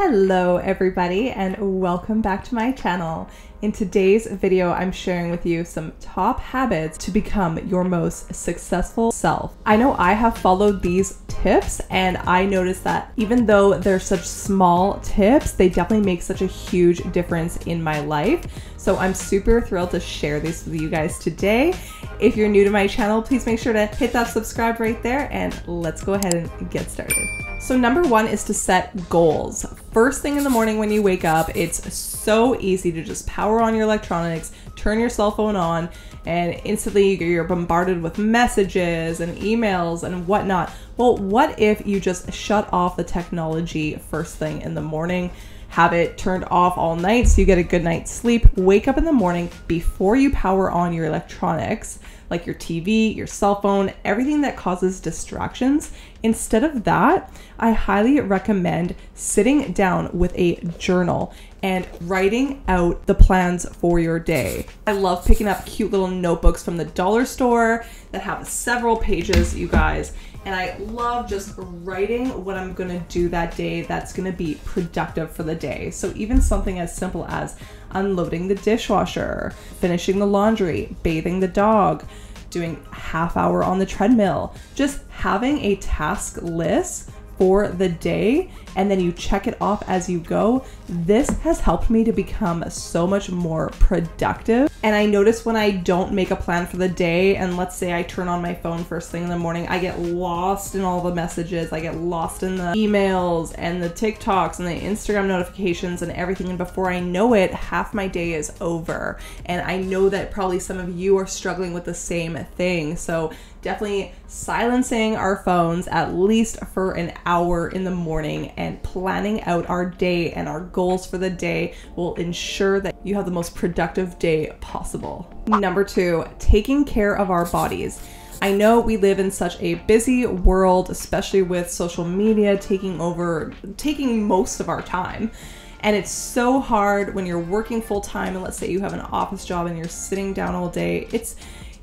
Hello everybody and welcome back to my channel. In today's video, I'm sharing with you some top habits to become your most successful self. I know I have followed these tips and I noticed that even though they're such small tips, they definitely make such a huge difference in my life. So I'm super thrilled to share these with you guys today. If you're new to my channel, please make sure to hit that subscribe right there and let's go ahead and get started. So number one is to set goals. First thing in the morning when you wake up, it's so easy to just power on your electronics, turn your cell phone on, and instantly you're bombarded with messages and emails and whatnot. Well, what if you just shut off the technology first thing in the morning? Have it turned off all night so you get a good night's sleep. Wake up in the morning before you power on your electronics, like your TV, your cell phone, everything that causes distractions. Instead of that, I highly recommend sitting down with a journal and writing out the plans for your day. I love picking up cute little notebooks from the dollar store that have several pages, you guys. And I love just writing what I'm gonna do that day that's gonna be productive for the day. So even something as simple as unloading the dishwasher, finishing the laundry, bathing the dog, doing half hour on the treadmill, just having a task list for the day, and then you check it off as you go. This has helped me to become so much more productive. And I notice when I don't make a plan for the day, and let's say I turn on my phone first thing in the morning, I get lost in all the messages, I get lost in the emails and the TikToks and the Instagram notifications and everything. And before I know it, half my day is over. And I know that probably some of you are struggling with the same thing. So definitely silencing our phones at least for an hour in the morning and planning out our day and our goals for the day will ensure that you have the most productive day possible. Number two, taking care of our bodies. I know we live in such a busy world, especially with social media taking most of our time. And it's so hard when you're working full time and let's say you have an office job and you're sitting down all day. It's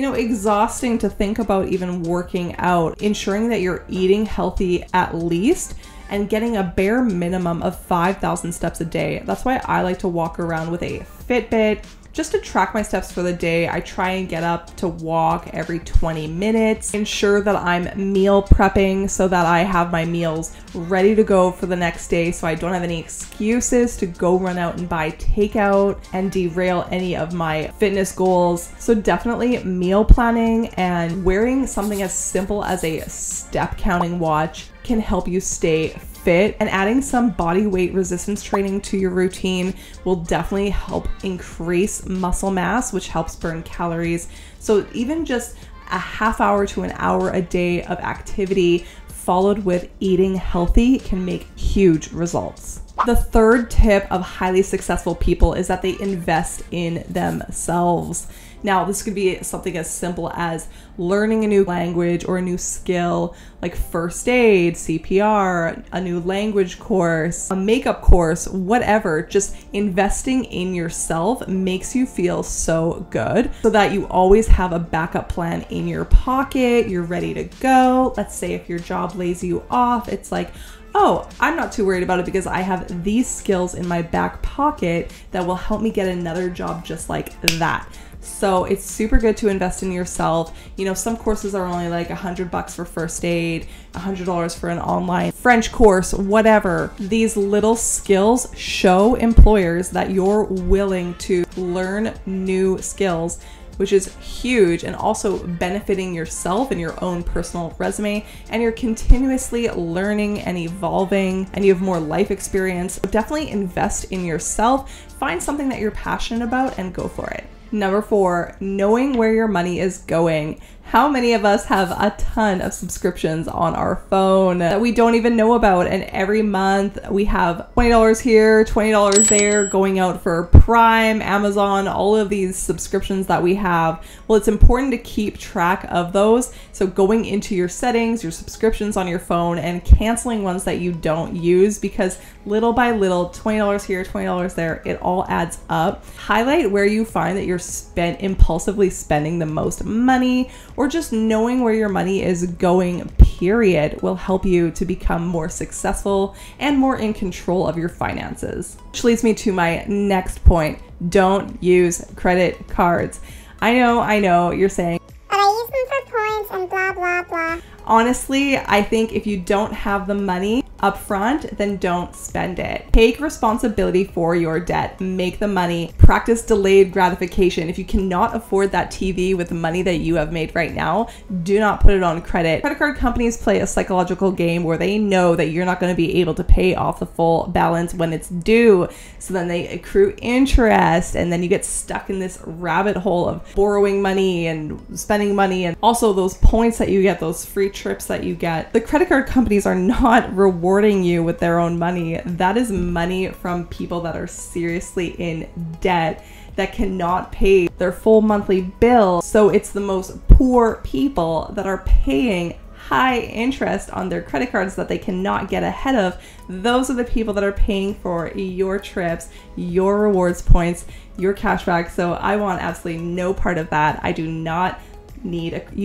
exhausting to think about even working out, ensuring that you're eating healthy at least and getting a bare minimum of 5,000 steps a day. That's why I like to walk around with a Fitbit just to track my steps for the day. I try and get up to walk every 20 minutes, ensure that I'm meal prepping so that I have my meals ready to go for the next day so I don't have any excuses to go run out and buy takeout and derail any of my fitness goals. So definitely meal planning and wearing something as simple as a step counting watch can help you stay fit, and adding some body weight resistance training to your routine will definitely help increase muscle mass, which helps burn calories. So even just a half hour to an hour a day of activity followed with eating healthy can make huge results. The third tip of highly successful people is that they invest in themselves. Now, this could be something as simple as learning a new language or a new skill, like first aid, CPR, a new language course, a makeup course, whatever. Just investing in yourself makes you feel so good so that you always have a backup plan in your pocket. You're ready to go. Let's say if your job lays you off, it's like, oh, I'm not too worried about it because I have these skills in my back pocket that will help me get another job just like that. So it's super good to invest in yourself. You know, some courses are only like $100 for first aid, $100 for an online French course, whatever. These little skills show employers that you're willing to learn new skills, which is huge, and also benefiting yourself and your own personal resume, and you're continuously learning and evolving and you have more life experience. So definitely invest in yourself, find something that you're passionate about and go for it. Number four, knowing where your money is going. How many of us have a ton of subscriptions on our phone that we don't even know about? And every month we have $20 here, $20 there, going out for Prime, Amazon, all of these subscriptions that we have. Well, it's important to keep track of those. So going into your settings, your subscriptions on your phone, and canceling ones that you don't use, because little by little, $20 here, $20 there, it all adds up. Highlight where you find that you're impulsively spending the most money, or just knowing where your money is going, period, will help you to become more successful and more in control of your finances. Which leads me to my next point. Don't use credit cards. I know, you're saying, but I use them for points and blah, blah, blah. Honestly, I think if you don't have the money up front, then don't spend it. Take responsibility for your debt, make the money, practice delayed gratification. If you cannot afford that TV with the money that you have made right now, do not put it on credit. Credit card companies play a psychological game where they know that you're not going to be able to pay off the full balance when it's due. So then they accrue interest and then you get stuck in this rabbit hole of borrowing money and spending money, and also those points that you get, those free trips that you get. The credit card companies are not rewarding you with their own money. That is money from people that are seriously in debt, that cannot pay their full monthly bill. So it's the most poor people that are paying high interest on their credit cards that they cannot get ahead of. Those are the people that are paying for your trips, your rewards points, your cashback. So I want absolutely no part of that. You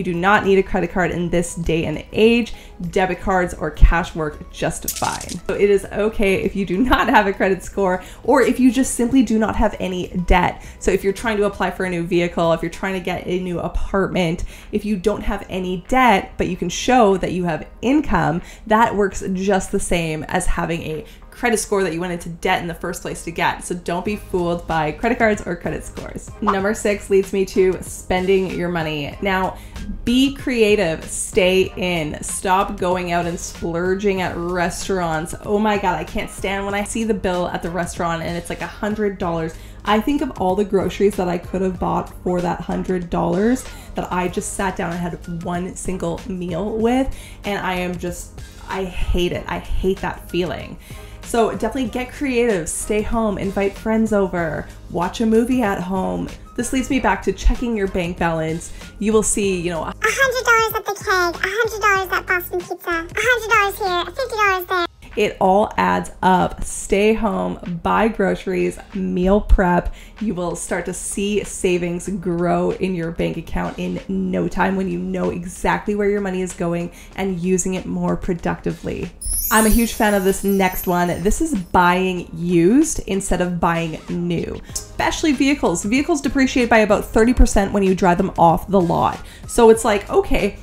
do not need a credit card in this day and age. Debit cards or cash work just fine. So it is okay if you do not have a credit score, or if you just simply do not have any debt. So if you're trying to apply for a new vehicle, if you're trying to get a new apartment, if you don't have any debt, but you can show that you have income, that works just the same as having a credit score that you went into debt in the first place to get. So don't be fooled by credit cards or credit scores. Number 6 leads me to spending your money. Now, be creative, stay in, stop going out and splurging at restaurants. Oh my God, I can't stand when I see the bill at the restaurant and it's like $100. I think of all the groceries that I could have bought for that $100 that I just sat down and had one single meal with, and I hate it. I hate that feeling. So definitely get creative, stay home, invite friends over, watch a movie at home. This leads me back to checking your bank balance. You will see, $100 at the Keg, $100 at Boston Pizza, $100 here, $50 there. It all adds up. Stay home, buy groceries, meal prep. You will start to see savings grow in your bank account in no time when you know exactly where your money is going and using it more productively. I'm a huge fan of this next one. This is buying used instead of buying new, especially vehicles. Vehicles depreciate by about 30% when you drive them off the lot. So it's like, okay,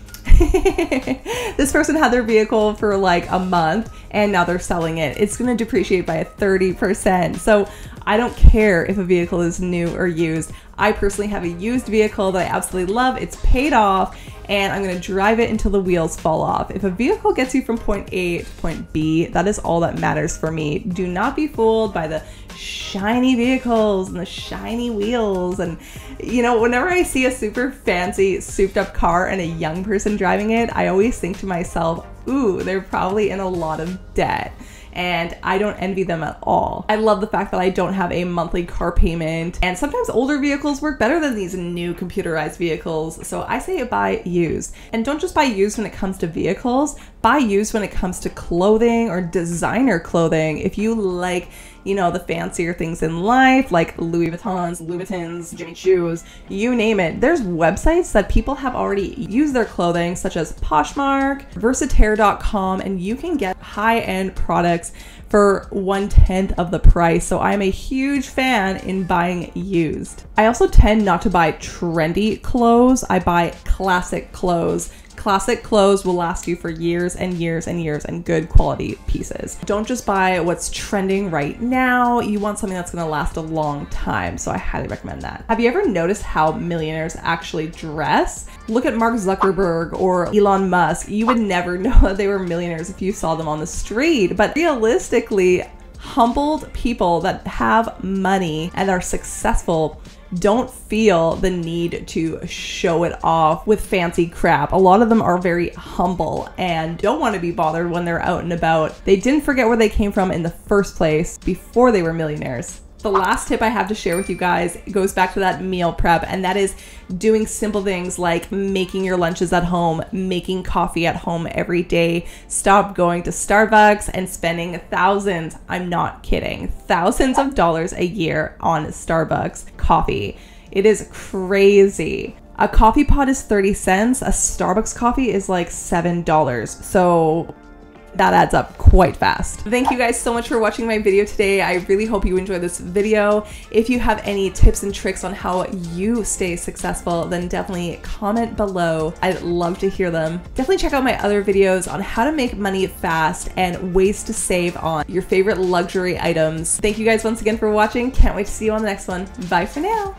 this person had their vehicle for like a month and now they're selling it. It's going to depreciate by 30%. So I don't care if a vehicle is new or used. I personally have a used vehicle that I absolutely love. It's paid off and I'm going to drive it until the wheels fall off. If a vehicle gets you from point A to point B, that is all that matters for me. Do not be fooled by the shiny vehicles and the shiny wheels. And whenever I see a super fancy souped up car and a young person driving it, I always think to myself, ooh, they're probably in a lot of debt. And I don't envy them at all. I love the fact that I don't have a monthly car payment, and sometimes older vehicles work better than these new computerized vehicles. So I say buy used, and don't just buy used when it comes to vehicles, buy used when it comes to clothing or designer clothing. If you like, the fancier things in life, like Louis Vuittons, Jimmy shoes, you name it. There's websites that people have already used their clothing, such as Poshmark, Versitaire.com, and you can get high-end products for 1/10 of the price. So I'm a huge fan in buying used. I also tend not to buy trendy clothes. I buy classic clothes. Classic clothes will last you for years and years and years, and good quality pieces. Don't just buy what's trending right now. You want something that's going to last a long time. So I highly recommend that. Have you ever noticed how millionaires actually dress? Look at Mark Zuckerberg or Elon Musk. You would never know that they were millionaires if you saw them on the street. But realistically, humbled people that have money and are successful don't feel the need to show it off with fancy crap. A lot of them are very humble and don't want to be bothered when they're out and about. They didn't forget where they came from in the first place before they were millionaires. The last tip I have to share with you guys goes back to that meal prep, and that is doing simple things like making your lunches at home, making coffee at home every day. Stop going to Starbucks and spending thousands, I'm not kidding, thousands of dollars a year on Starbucks coffee. It is crazy. A coffee pot is 30 cents. A Starbucks coffee is like $7. So that adds up quite fast. Thank you guys so much for watching my video today. I really hope you enjoyed this video. If you have any tips and tricks on how you stay successful, then definitely comment below. I'd love to hear them. Definitely check out my other videos on how to make money fast and ways to save on your favorite luxury items. Thank you guys once again for watching. Can't wait to see you on the next one. Bye for now.